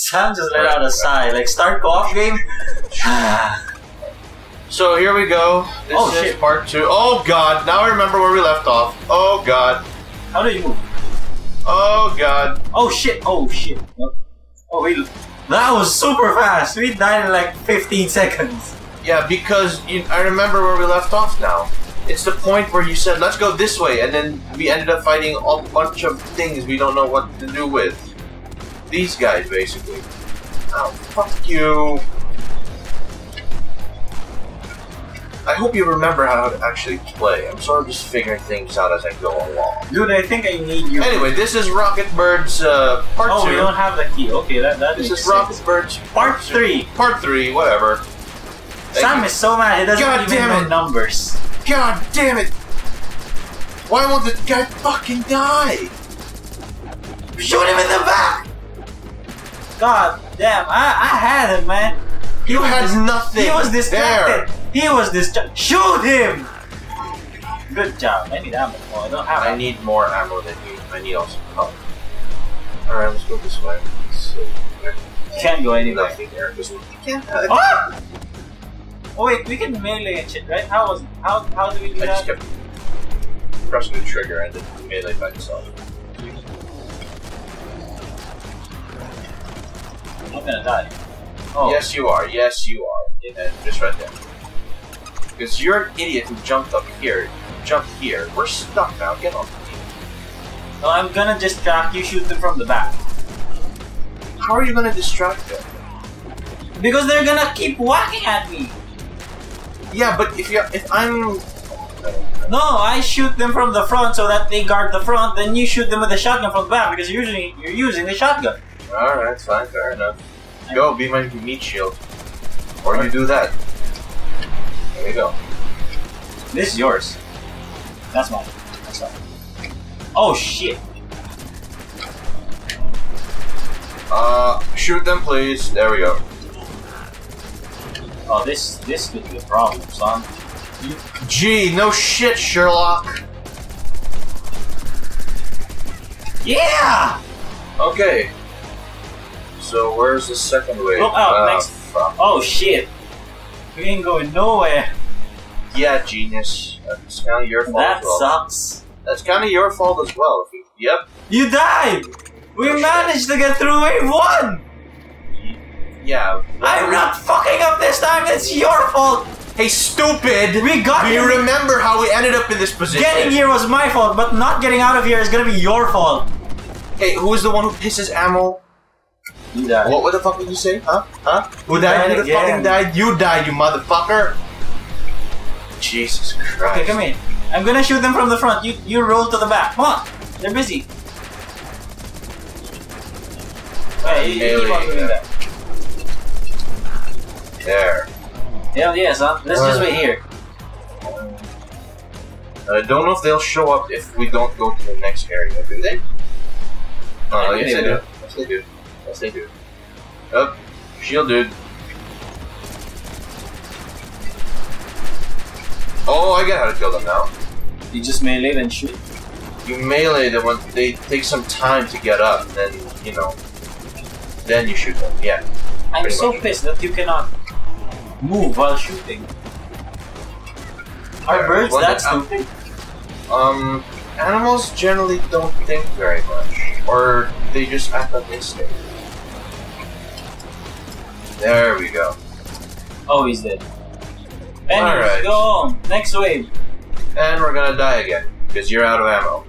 Sam just let out a sigh, like start golf game. So here we go. This is part two. Oh god, now I remember where we left off. Oh god. How do you move? Oh god. Oh shit, oh shit. Oh wait, that was super fast. We died in like 15 seconds. Yeah, because I remember where we left off now. It's the point where you said, let's go this way, and then we ended up fighting a bunch of things we don't know what to do with. These guys, basically. Oh, fuck you. I hope you remember how to actually play. I'm sort of just figuring things out as I go along. Dude, I think I need you. Anyway, this is Rocketbirds Part 2. Oh, we don't have the key. Okay, that makes sense. This is Rocketbirds Part 3. Part 3, whatever. Sam is so mad, he doesn't even know numbers. God damn it! Why won't this guy fucking die? Shoot him in the back! God damn, I had him, man. You had nothing. He was distracted. He was distracted. Shoot him! Good job. I need ammo. Oh, I don't have ammo. I need more ammo than you. I need also help. Alright, let's go this way. Can't go anywhere. Can't. Oh! Oh wait, we can melee and shit, right? How do we do that? I just kept pressing the trigger and then melee by itself. I'm gonna die. Oh. Yes you are, yes you are. Yeah, just right there. Because you're an idiot who jumped up here. Jumped here. We're stuck now, get off the team. No, I'm gonna distract you, shoot them from the back. How are you gonna distract them? Because they're gonna keep whacking at me! Yeah, but if I'm... No, I shoot them from the front so that they guard the front, then you shoot them with the shotgun from the back, because usually you're using the shotgun. Alright, fine, fair enough. Go, be my meat shield. Or you do that. There you go. This is yours. That's mine. That's mine. Oh, shit. Shoot them, please. There we go. Oh, this could be a problem, son. Gee, no shit, Sherlock. Yeah. Okay. So where's the second wave? Look out, next. Oh shit. We ain't going nowhere. Yeah, genius. That's kind of your fault. That sucks. That's kind of your fault as well. Yep. You died. We managed to get through wave one. Yeah. I'm not fucking up this time, it's your fault! Hey, stupid! We got here! Do you remember how we ended up in this position? Getting here was my fault, but not getting out of here is gonna be your fault. Hey, who is the one who pisses ammo? You died. What the fuck did you say? Huh? Huh? Who died? Who the fucking died? You died, you motherfucker! Jesus Christ. Okay, come here. I'm gonna shoot them from the front. You roll to the back. Come on! They're busy. Wait, you keep on doing that. There. Hell yeah, son. Let's just wait here. I don't know if they'll show up if we don't go to the next area, do they? Oh, yes they do. Yes they do. Yes they do. Oh, shield dude. Oh, I get how to kill them now. You just melee and shoot? You melee them when they take some time to get up, and then, you know, then you shoot them, yeah. I'm so pissed that you cannot move while shooting. Are birds that stupid? Animals generally don't think very much, or they just act on instinct. There we go. Oh, he's dead. And right. Go on. Next wave. And we're gonna die again because you're out of ammo.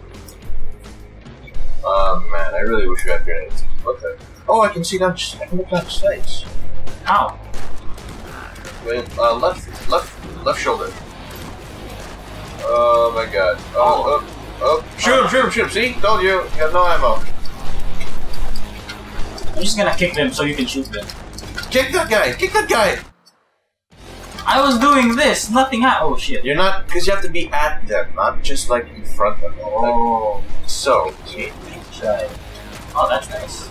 Oh man, I really wish we had grenades. What the? Oh, I can see down. I can look down the sights. How? With, left shoulder. Oh my god. Oh, shoot him, shoot him, shoot him. See? Told you. You have no ammo. I'm just gonna kick them so you can shoot them. Kick that guy! Kick that guy! I was doing this, nothing happened. Oh shit. You're not, because you have to be at them, not just like in front of them. Oh. So, see? Oh, that's nice.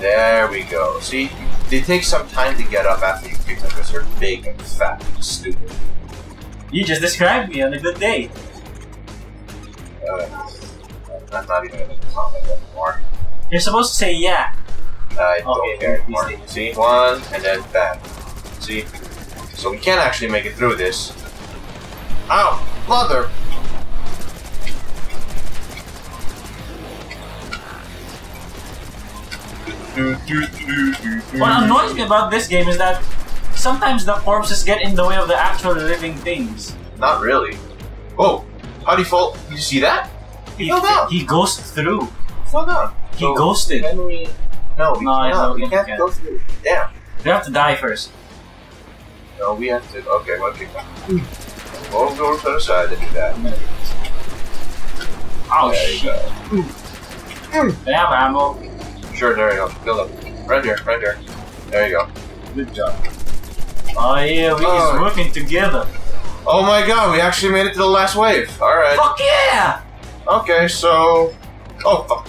There we go. See? They take some time to get up after you kick them because they're big and fat and stupid. You just described me on a good day. I'm not even gonna comment anymore. You're supposed to say yeah. I don't care anymore. See? One, and then bam. See? So we can actually make it through this. Ow! Mother! What annoys me about this game is that sometimes the corpses get in the way of the actual living things. Not really. Whoa! How'd he fall? Did you see that? He fell down! He ghosted through. Fell down. He ghosted. Can we... No, we can't go through. Damn. We have to die first. No, we have to... Okay, well, okay. We'll go to the side and do that. Oh, there shit. You go. They have ammo. Sure, there you go. Build up. Right here, right here. There you go. Good job. Oh yeah, we're working together. Oh my god, we actually made it to the last wave. Alright. Fuck yeah! Okay, so... Oh, fuck.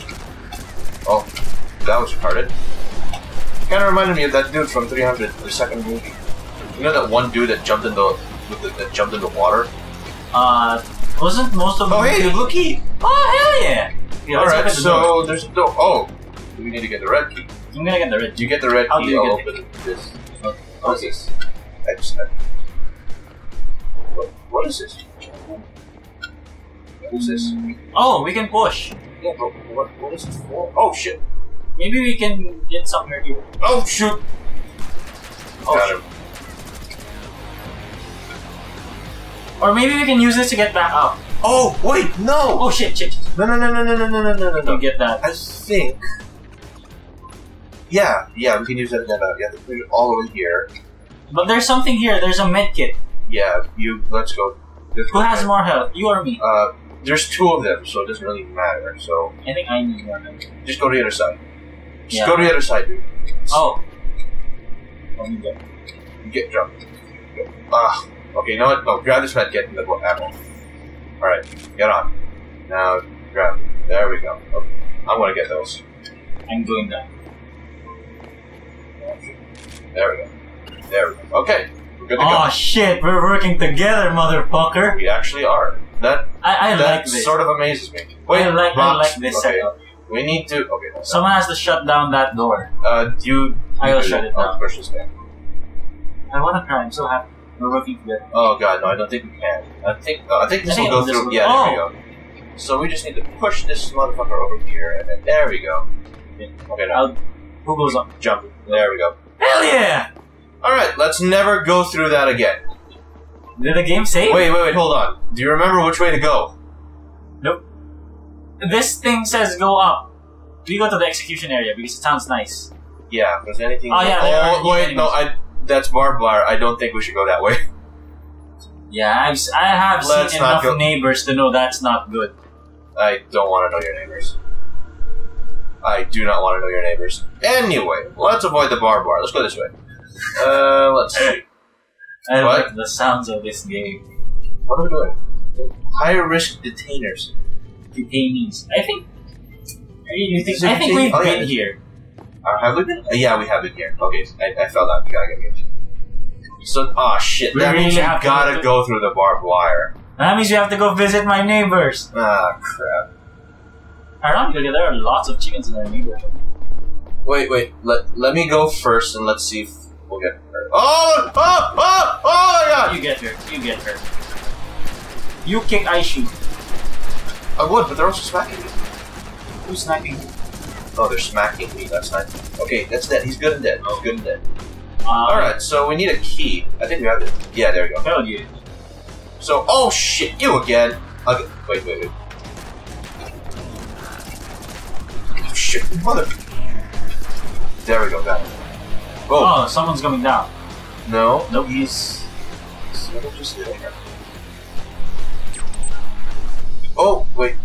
Oh, that was retarded. Kinda reminded me of that dude from 300, the second movie. You know that one dude that jumped in the... that jumped in the water? Wasn't most of them... Oh, hey, looky! Oh, hell yeah! Alright, so there's a door. Oh! We need to get the red key. I'm gonna get the red key. You get the red key, I'll open this. What is this? What is this? What is this? Oh, we can push! Yeah, but what is it for? Oh, shit! Maybe we can get somewhere here. Oh, shoot! Oh, got him. Or maybe we can use this to get back up. Oh, wait, no! Oh, shit, shit, shit. No. Don't get that. I think... Yeah, yeah, we can use that to get out. Yeah, we can put it all over here. But there's something here. There's a medkit. Yeah, you... Let's go. Who has more health? You or me? There's two of them, so it doesn't really matter, so... I think I need more health. Just go to the other side. Just go to the other side, dude. Oh. Let me go. Get jumped. Ah. Okay, you know what? No, grab this medkit and the ammo. Alright, get on. Now, grab. There we go. Okay. I'm gonna get those. I'm going down. There we go. There we go. Okay, we're good to go. Oh shit, we're working together, motherfucker! We actually are. That like this. Sort of amazes me. Wait, I like this setup. We need to... Okay, no, someone has to shut down that door. I will shut it down. Push this down. I wanna cry, I'm so happy. We're working together. Oh god, no, I don't think we can. I think this will go through. Yeah, there we go. So we just need to push this motherfucker over here, and then there we go. Okay, now. Who goes up? Jump. There we go. Hell yeah! Alright, let's never go through that again. Did the game save? Wait, wait, wait, hold on. Do you remember which way to go? Nope. This thing says go up. We go to the execution area because it sounds nice. Yeah, if there's anything... Oh, yeah, oh wait, no, that's barbed wire. I don't think we should go that way. Yeah, I have seen enough neighbors to know that's not good. I don't want to know your neighbors. I do not want to know your neighbors. Anyway, let's avoid the barbed wire. Let's go this way. Let's see. I like the sounds of this game. What are we doing? Higher risk detainers. Detainees. I think... I think we've been here. Have we been? Yeah, we have been here. Okay, I fell down. We gotta get here. So, oh shit. That means you gotta go through the barbed wire. That means you have to go visit my neighbors. Ah, crap. Ironically, there are lots of chickens in our neighborhood. Wait, wait. Let me go first, and let's see if we'll get her. Oh! Oh! Oh! Oh my god! You get her. You get her. You kick, I shoot. I would, but they're also smacking me. Who's smacking me? Oh, they're smacking me. That's not... Okay, that's dead. He's good and dead. He's good and dead. Alright, so we need a key. I think we have it. Yeah, there we go. Hell yeah. So, oh shit, you again. Okay, wait, wait, wait. Shit, mother! There we go, got it. Oh, someone's coming down. No. Nope. He's just sitting here. Oh, wait.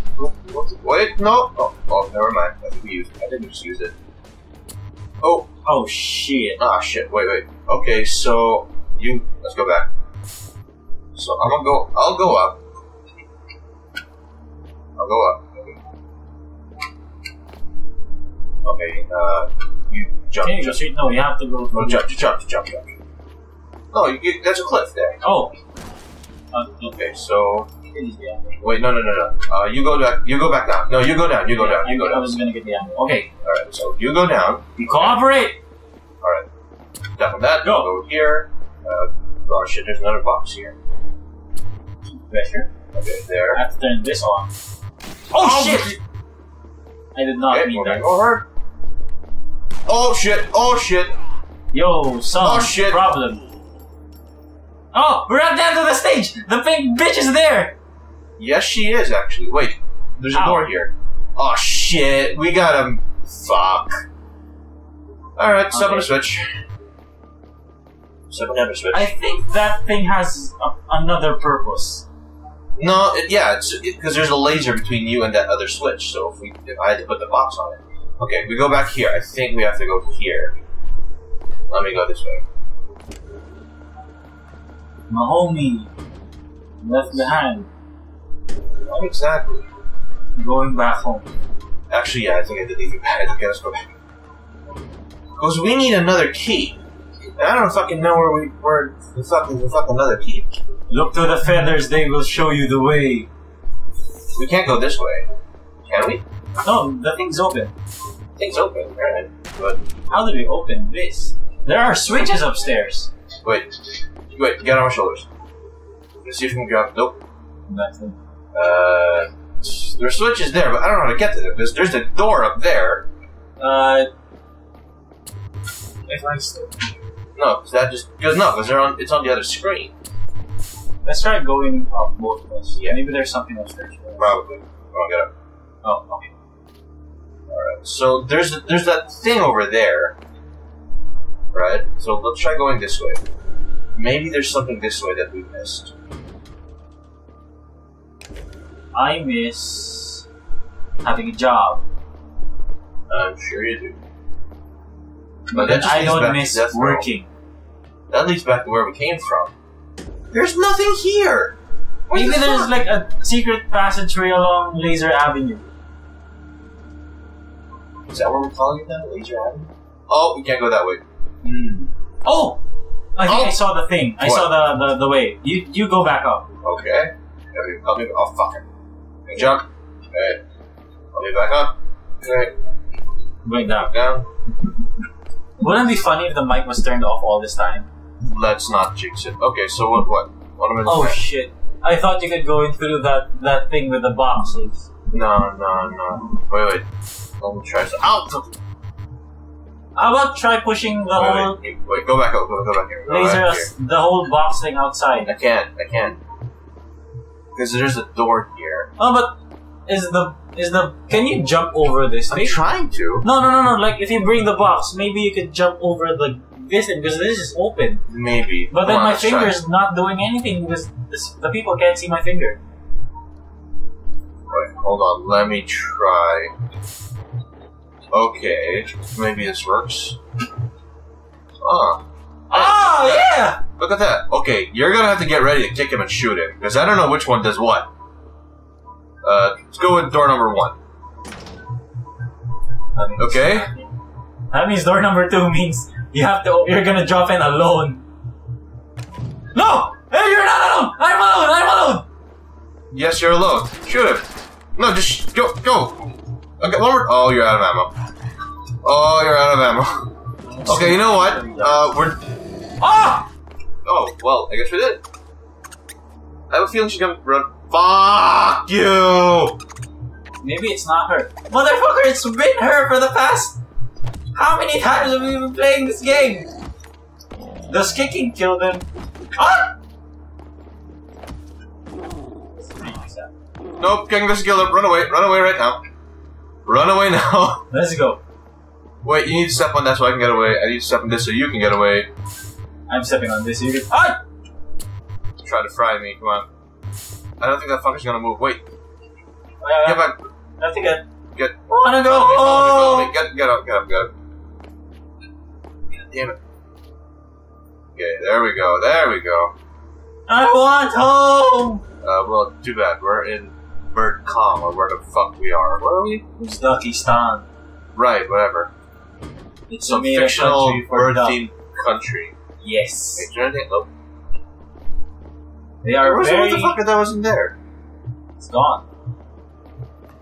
Wait, no. Oh, never mind. I think we used it. I didn't just use it. Oh. Oh, shit. Ah, shit. Wait, wait. Okay, so... Let's go back. So, I'm gonna go... I'll go up. I'll go up. Okay, you jump. Can you just no, you have to go through. Oh, jump. No, that's a cliff there. Oh. Okay, so Wait, no. You go back down. No, you go down. You go down. I was gonna get down. Okay. All right. So you go down. Cooperate. All right. Down with that. Go over here. Oh shit! There's another box here. Pressure. Okay, there. I have to turn this on. Oh shit! I did not mean that. Over. Oh shit! Oh shit! Yo, son. Oh shit! Problem. Oh, we're at the end of the stage! The big bitch is there! Yes, she is, actually. Wait, there's a door here. Oh, shit. We got him. Fuck. Alright, step on the switch. Step on the switch. I think that thing has another purpose. No, because there's a laser between you and that other switch, so if I had to put the box on it. Okay, we go back here. I think we have to go here. Let me go this way. My homie left behind. Not exactly. Going back home. Actually, yeah, I think I did leave it behind. Okay, let's go back. Because we need another key. And I don't fucking know where we fuck another key. Look to the feathers, they will show you the way. We can't go this way. Can we? No, the thing's open. Thing's open, alright. But how did we open this? There are switches upstairs. Wait, get on my shoulders. Let's see if we can grab. Nope. Nothing. There's switches there, but I don't know how to get to them. There's a door up there. If I still. No, it's on the other screen. Let's try going up both of us. Yeah, maybe there's something upstairs. Probably. Come on, get up. Oh, okay. All right. So there's that thing over there. Right. So let's try going this way. Maybe there's something this way that we missed. I miss having a job. I'm sure you do. But that I don't miss working. That leads back to where we came from. There's nothing here! Maybe there's like a secret passageway along Laser Avenue. Is that what we're calling it now? Laser Avenue? Oh, we can't go that way. Mm. Oh! I think I saw the thing. I saw the way. You go back up. Okay. Help me. Oh, fuck it. Good job. Alright. Help me back up. Alright. Going down. Wouldn't it be funny if the mic was turned off all this time? Let's not jinx it. Okay, so what am I doing? Oh, shit. I thought you could go in through that thing with the boxes. No. Wait. Don't try so. Ow! How about try pushing the whole... Wait, go back up, go back here. The whole box thing outside. I can't. Because there's a door here. Oh, but can you jump over this thing? I'm trying to. No, like if you bring the box, maybe you could jump over this thing, because this is open. Maybe. But then my finger is not doing anything, because the people can't see my finger. Right, hold on, let me try... Okay, maybe this works. Yeah! Look at that. Okay, you're gonna have to get ready to kick him and shoot him, because I don't know which one does what. Let's go with door number one. Okay? That means door number two means you're gonna drop in alone. No! Hey, you're not alone! I'm alone! Yes, you're alone. Shoot him. No, just go! Okay, one more. Oh, you're out of ammo. Okay, you know what? We're... Ah! Oh, well, I guess we did. I have a feeling she's gonna run... Fuck you! Maybe it's not her. Motherfucker, it's been her for the past... How many times have we been playing this game? Does kicking kill them? Ah! Nope, kicking doesn't kill them. Run away right now. Run away now! Let's go. Wait, you need to step on that so I can get away. I need to step on this so you can get away. I'm stepping on this so you can- Ah! Try to fry me, come on. I don't think that fucker's gonna move. Wait. Get back. I think I- Get- I wanna go! Follow me. Get up. God damn it. Okay, there we go. I want home! Well, too bad. We're in Birdcom, or where the fuck we are. Where are we? Uzduckistan. Right, whatever. It's a fictional bird-themed country. Yes. Wait, did I think? Oh. What the fuck? That wasn't there. It's gone.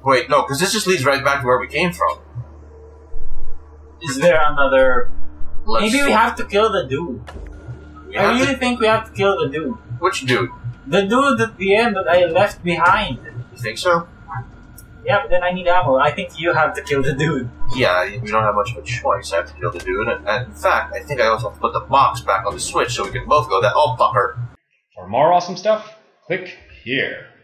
Wait, no, because this just leads right back to where we came from. Is there another... Maybe we have to kill the dude. I really think we have to kill the dude. Which dude? The dude at the end that I left behind. You think so? Yeah, but then I need ammo. I think you have to kill the dude. Yeah, we don't have much of a choice. I have to kill the dude. And in fact, I think I also have to put the box back on the switch so we can both go that. Oh, fucker. For more awesome stuff, click here.